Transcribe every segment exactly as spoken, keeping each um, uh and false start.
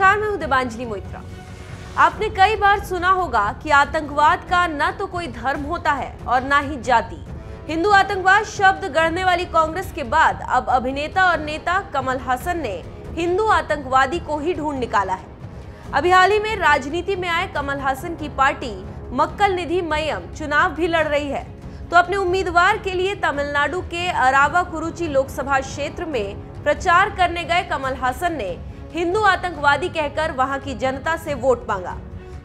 नमस्कार, मैं हूं देवांजलि मुइत्रा। आपने कई बार सुना होगा कि आतंकवाद का न तो कोई धर्म होता है और न ही जाति। हिंदू आतंकवाद शब्द गढ़ने वाली कांग्रेस के बाद अब अभिनेता और नेता कमल हासन ने हिंदू आतंकवादी को ही ढूंढ निकाला है। अभी हाल ही में राजनीति में आए कमल हासन की पार्टी मक्कल निधि मयम चुनाव भी लड़ रही है, तो अपने उम्मीदवार के लिए तमिलनाडु के अरावा कुरुची लोकसभा क्षेत्र में प्रचार करने गए कमल हासन ने हिंदू आतंकवादी कहकर वहां की जनता से वोट मांगा,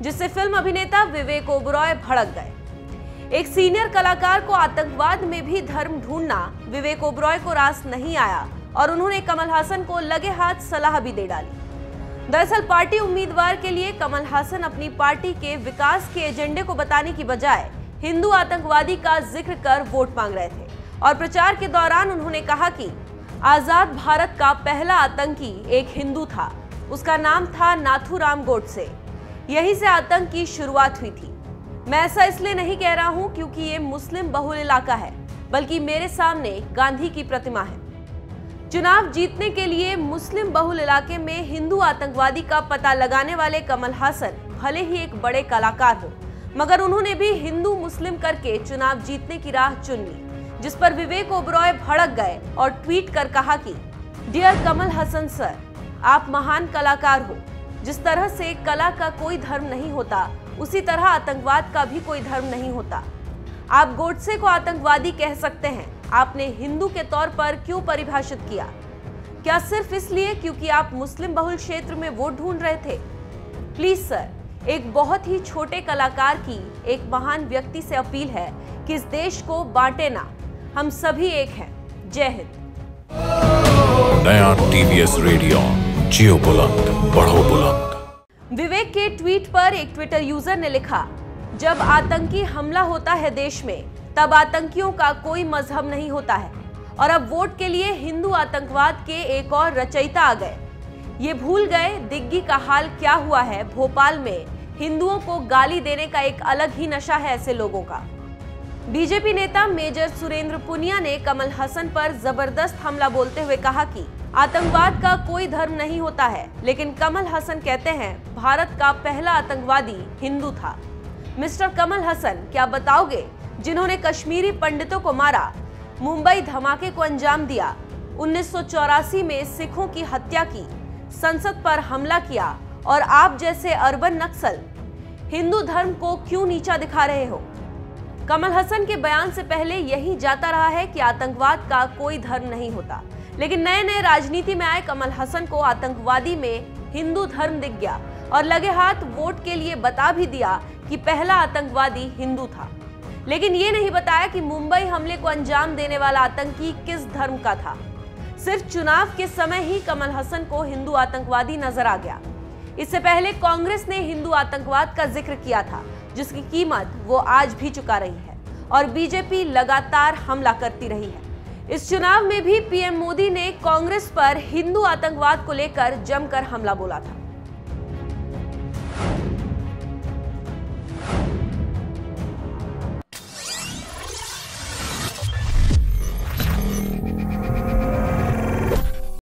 जिससे फिल्म अभिनेता विवेक ओबरॉय भड़क गए। एक सीनियर कलाकार को आतंकवाद में भी धर्म ढूंढना विवेक ओबरॉय को रास नहीं आया और उन्होंने कमल हासन को लगे हाथ सलाह भी दे डाली। दरअसल पार्टी उम्मीदवार के लिए कमल हासन अपनी पार्टी के विकास के एजेंडे को बताने की बजाय हिंदू आतंकवादी का जिक्र कर वोट मांग रहे थे और प्रचार के दौरान उन्होंने कहा कि आजाद भारत का पहला आतंकी एक हिंदू था, उसका नाम था नाथूराम गोडसे। यही से आतंक की शुरुआत हुई थी। मैं ऐसा इसलिए नहीं कह रहा हूं क्योंकि ये मुस्लिम बहुल इलाका है, बल्कि मेरे सामने गांधी की प्रतिमा है। चुनाव जीतने के लिए मुस्लिम बहुल इलाके में हिंदू आतंकवादी का पता लगाने वाले कमल हासन भले ही एक बड़े कलाकार हो, मगर उन्होंने भी हिंदू मुस्लिम करके चुनाव जीतने की राह चुन ली, जिस पर विवेक ओबरॉय भड़क गए और ट्वीट कर कहा कि डियर कमल हासन सर, आप महान कलाकार हो। जिस तरह से कला का कोई धर्म नहीं होता, उसी तरह आतंकवाद का भी कोई धर्म नहीं होता। आप गोडसे को आतंकवादी कह सकते हैं, आपने हिंदू के तौर पर क्यों परिभाषित किया? क्या सिर्फ इसलिए क्योंकि आप मुस्लिम बहुल क्षेत्र में वोट ढूंढ रहे थे? प्लीज सर, एक बहुत ही छोटे कलाकार की एक महान व्यक्ति से अपील है कि इस देश को बांटे ना, हम सभी एक हैं। जय हिंद। नया टीवीएस रेडियो, जियो बुलंद, बढ़ो बुलंद। विवेक के ट्वीट पर एक ट्विटर यूजर ने लिखा, जब आतंकी हमला होता है देश में, तब आतंकियों का कोई मजहब नहीं होता है, और अब वोट के लिए हिंदू आतंकवाद के एक और रचयिता आ गए। ये भूल गए दिग्गी का हाल क्या हुआ है। भोपाल में हिंदुओं को गाली देने का एक अलग ही नशा है ऐसे लोगों का। बीजेपी नेता मेजर सुरेंद्र पुनिया ने कमल हासन पर जबरदस्त हमला बोलते हुए कहा कि आतंकवाद का कोई धर्म नहीं होता है, लेकिन कमल हासन कहते हैं भारत का पहला आतंकवादी हिंदू था। मिस्टर कमल हासन, क्या बताओगे जिन्होंने कश्मीरी पंडितों को मारा, मुंबई धमाके को अंजाम दिया, उन्नीस सौ चौरासी में सिखों की हत्या की, संसद पर हमला किया, और आप जैसे अर्बन नक्सल हिंदू धर्म को क्यों नीचा दिखा रहे हो? कमल हासन के बयान से पहले यही जाता रहा है कि आतंकवाद का कोई धर्म नहीं होता, लेकिन नए नए राजनीति में आए कमल हासन को आतंकवादी में हिंदू धर्म दिख गया और लगे हाथ वोट के लिए बता भी दिया कि पहला आतंकवादी हिंदू था, लेकिन ये नहीं बताया कि मुंबई हमले को अंजाम देने वाला आतंकी किस धर्म का था। सिर्फ चुनाव के समय ही कमल हासन को हिंदू आतंकवादी नजर आ गया। इससे पहले कांग्रेस ने हिंदू आतंकवाद का जिक्र किया था, जिसकी कीमत वो आज भी चुका रही है, और बीजेपी लगातार हमला करती रही है। इस चुनाव में भी पीएम मोदी ने कांग्रेस पर हिंदू आतंकवाद को लेकर जमकर हमला बोला था।